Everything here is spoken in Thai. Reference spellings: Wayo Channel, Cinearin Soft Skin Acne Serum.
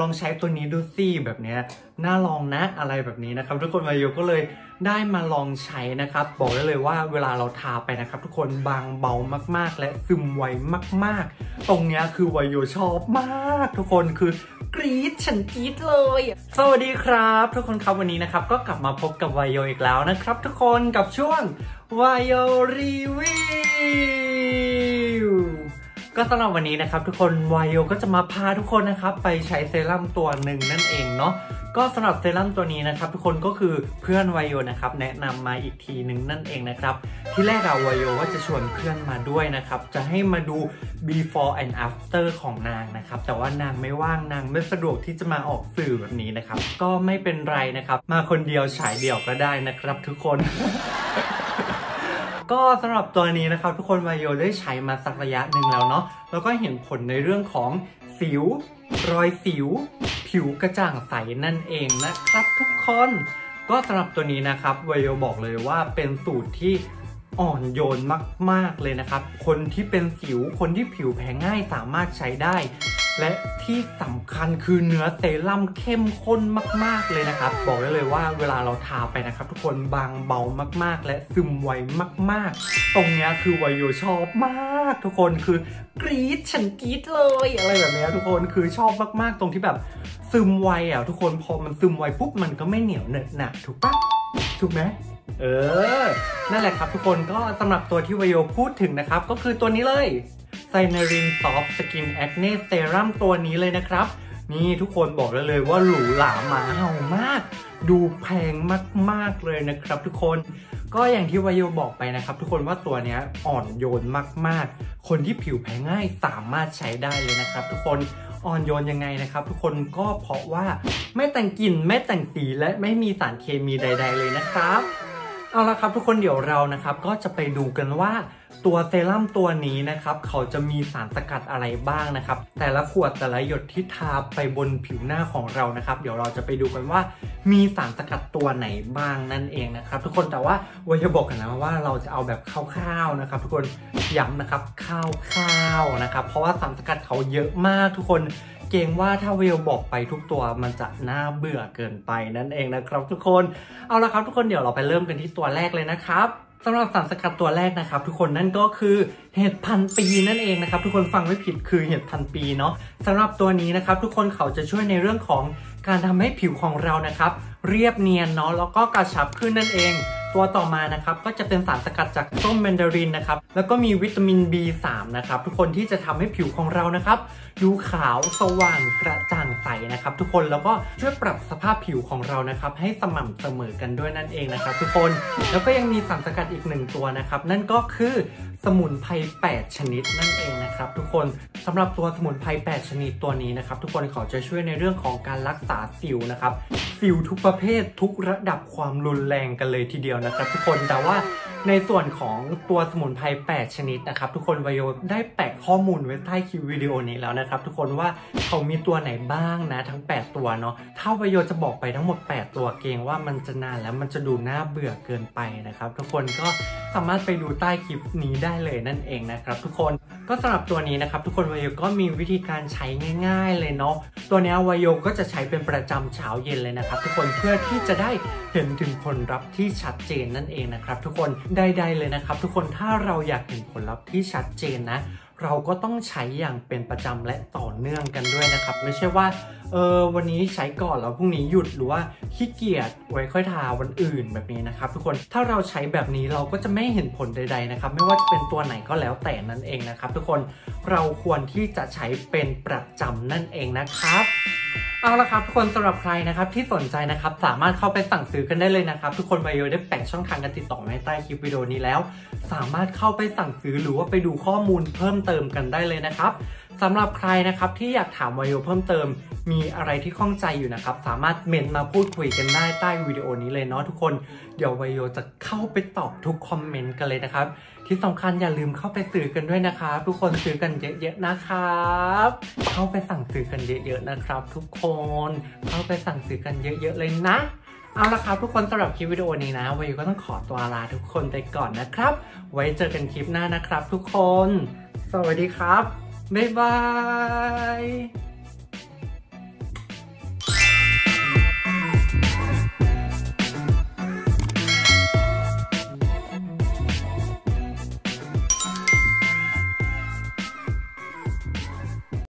ลองใช้ตัวนี้ดูสิแบบเนี้ยน่าลองนะอะไรแบบนี้นะครับทุกคนมาโยก็เลยได้มาลองใช้นะครับบอกได้เลยว่าเวลาเราทาไปนะครับทุกคนบางเบามากๆและซึมไวมากๆตรงเนี้ยคือวายโยชอบมากทุกคนคือกรี๊ดฉันกรี๊ดเลยสวัสดีครับทุกคนครับวันนี้นะครับก็กลับมาพบกับวายโยอีกแล้วนะครับทุกคนกับช่วงวายโยรีวิวก็สำหรับวันนี้นะครับทุกคนวายโยก็จะมาพาทุกคนนะครับไปใช้เซรั่มตัวหนึ่งนั่นเองเนาะก็สำหรับเซรั่มตัวนี้นะครับทุกคนก็คือเพื่อนวายโยนะครับแนะนำมาอีกทีหนึ่งนั่นเองนะครับที่แรกวายโยก็จะชวนเพื่อนมาด้วยนะครับจะให้มาดู before and after ของนางนะครับแต่ว่านางไม่ว่างนางไม่สะดวกที่จะมาออกสื่อแบบนี้นะครับก็ไม่เป็นไรนะครับมาคนเดียวฉายเดี่ยวก็ได้นะครับทุกคน ก็สำหรับตัวนี้นะครับทุกคนวายโยได้ใช้มาสักระยะหนึ่งแล้วเนาะแล้วก็เห็นผลในเรื่องของสิวรอยสิวผิวกระจ่างใสนั่นเองนะครับทุกคนก็สำหรับตัวนี้นะครับวายโยบอกเลยว่าเป็นสูตรที่อ่อนโยนมากๆเลยนะครับคนที่เป็นสิวคนที่ผิวแพ้ง่ายสามารถใช้ได้และที่สำคัญคือเนื้อเซรั่มเข้มข้นมากๆเลยนะครับบอกได้เลยว่าเวลาเราทาไปนะครับทุกคนบางเบามากๆและซึมไวมากๆตรงนี้คือวายโยชอบมากทุกคนคือกรี๊ดฉันกรี๊ดเลยอะไรแบบนี้ทุกคนคือชอบมากๆตรงที่แบบซึมไวอ่ะทุกคนพอมันซึมไวปุ๊บมันก็ไม่เหนียวเหนอะหนะถูกปะถูกไหมนั่นแหละครับทุกคนก็สำหรับตัวที่วายโยพูดถึงนะครับก็คือตัวนี้เลยไซนารินซอฟต์สกินแอคเน่เซรั่มตัวนี้เลยนะครับนี่ทุกคนบอกได้เลยว่าหรูหราหมาเห่ามากดูแพงมากๆเลยนะครับทุกคนก็อย่างที่วายโยบอกไปนะครับทุกคนว่าตัวนี้อ่อนโยนมากๆคนที่ผิวแพ้ง่ายสามารถใช้ได้เลยนะครับทุกคนอ่อนโยนยังไงนะครับทุกคนก็เพราะว่าไม่แต่งกลิ่นไม่แต่งสีและไม่มีสารเคมีใดๆเลยนะครับเอาละครับทุกคนเดี๋ยวเรานะครับก็จะไปดูกันว่าตัวเซรั่มตัวนี้นะครับเขาจะมีสารสกัดอะไรบ้างนะครับแต่ละขวดแต่ละหยดที่ทาไปบนผิวหน้าของเรานะครับเดี๋ยวเราจะไปดูกันว่ามีสารสกัดตัวไหนบ้างนั่นเองนะครับทุกคนแต่ว่าวายโยบอกกันนะว่าเราจะเอาแบบคร่าวๆนะครับทุกคนย้ำนะครับคร่าวๆนะครับเพราะว่าสารสกัดเขาเยอะมากทุกคนเกรงว่าถ้าเวลบอกไปทุกตัวมันจะน่าเบื่อเกินไปนั่นเองนะครับทุกคนเอาละครับทุกคนเดี๋ยวเราไปเริ่มกันที่ตัวแรกเลยนะครับสำหรับสารสกัดตัวแรกนะครับทุกคนนั่นก็คือเห็ดพันปีนั่นเองนะครับทุกคนฟังไม่ผิดคือเห็ดพันปีเนาะสำหรับตัวนี้นะครับทุกคนเขาจะช่วยในเรื่องของการทำให้ผิวของเรานะครับเรียบเนียนเนาะแล้วก็กระชับขึ้นนั่นเองตัวต่อมานะครับก็จะเป็นสารสกัดจากส้มแมนดารินนะครับแล้วก็มีวิตามิน B3 นะครับทุกคนที่จะทำให้ผิวของเรานะครับดูขาวสว่างกระจ่างใสนะครับทุกคนแล้วก็ช่วยปรับสภาพผิวของเรานะครับให้สม่ำเสมอกันด้วยนั่นเองนะครับทุกคนแล้วก็ยังมีสารสกัดอีกหนึ่งตัวนะครับนั่นก็คือสมุนไพร8ชนิดนั่นเองนะครับทุกคนสำหรับตัวสมุนไพร8ชนิดตัวนี้นะครับทุกคนเขาจะช่วยในเรื่องของการรักษาสิวนะครับสิวทุกประเภททุกระดับความรุนแรงกันเลยทีเดียวนะครับทุกคนแต่ว่าในส่วนของตัวสมุนไพร8ชนิดนะครับทุกคนวายโยได้แปะข้อมูลไว้ใต้คลิปวิดีโอนี้แล้วนะครับทุกคนว่าเขามีตัวไหนบ้างนะทั้ง8ตัวเนาะถ้าวายโยจะบอกไปทั้งหมด8ตัวเกรงว่ามันจะนานแล้วมันจะดูน่าเบื่อเกินไปนะครับทุกคนก็สามารถไปดูใต้คลิปนี้ได้เลยนั่นเองนะครับทุกคนก็สำหรับตัวนี้นะครับทุกคนวายโยก็มีวิธีการใช้ง่ายๆเลยเนาะตัวนี้วายโยก็จะใช้เป็นประจำเช้าเย็นเลยนะครับทุกคนเพื่อที่จะได้เห็นถึงผลลัพธ์ที่ชัดเจนนั่นเองนะครับทุกคนได้เลยนะครับทุกคนถ้าเราอยากเห็นผลลัพธ์ที่ชัดเจนนะเราก็ต้องใช้อย่างเป็นประจำและต่อเนื่องกันด้วยนะครับไม่ใช่ว่าวันนี้ใช้ก่อนแล้วพรุ่งนี้หยุดหรือว่าขี้เกียจไว้ค่อยทาวันอื่นแบบนี้นะครับทุกคนถ้าเราใช้แบบนี้เราก็จะไม่เห็นผลใดๆนะครับไม่ว่าจะเป็นตัวไหนก็แล้วแต่นั่นเองนะครับทุกคนเราควรที่จะใช้เป็นประจำนั่นเองนะครับเอาละครับทุกคนสำหรับใครนะครับที่สนใจนะครับสามารถเข้าไปสั่งซื้อกันได้เลยนะครับทุกคนวายโยได้แปะช่องทางการติดต่อไว้ใต้คลิปวิดีโอนี้แล้วสามารถเข้าไปสั่งซื้อหรือว่าไปดูข้อมูลเพิ่มเติมกันได้เลยนะครับสำหรับใครนะครับที่อยากถามวายโยเพิ่มเติมมีอะไรที่ข้องใจอยู่นะครับสามารถเมนต์มาพูดคุยกันได้ใต้วิดีโอนี้เลยเนาะทุกคนเดี๋ยววายโยจะเข้าไปตอบทุกคอมเมนต์กันเลยนะครับที่สำคัญอย่าลืมเข้าไปซื้อกันด้วยนะครับทุกคนซื้อกันเยอะๆนะครับเข้าไปสั่งซื้อกันเยอะๆนะครับทุกคนเข้าไปสั่งซื้อกันเยอะๆเลยนะเอาละครับทุกคนสำหรับคลิปวิดีโอนี้นะวายโยก็ต้องขอตัวลาทุกคนไปก่อนนะครับไว้เจอกันคลิปหน้านะครับทุกคนสวัสดีครับบ๊ายบาย